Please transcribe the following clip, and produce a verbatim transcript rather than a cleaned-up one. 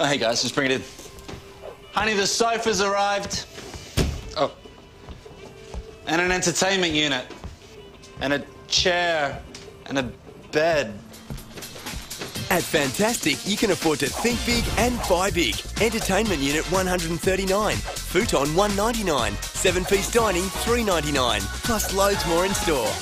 Oh, hey guys, just bring it in. Honey, the sofa's arrived. Oh. And an entertainment unit. And a chair. And a bed. At Fantastic, you can afford to think big and buy big. Entertainment unit one hundred thirty-nine dollars, futon one hundred ninety-nine dollars, seven-piece dining three hundred ninety-nine dollars, plus loads more in store.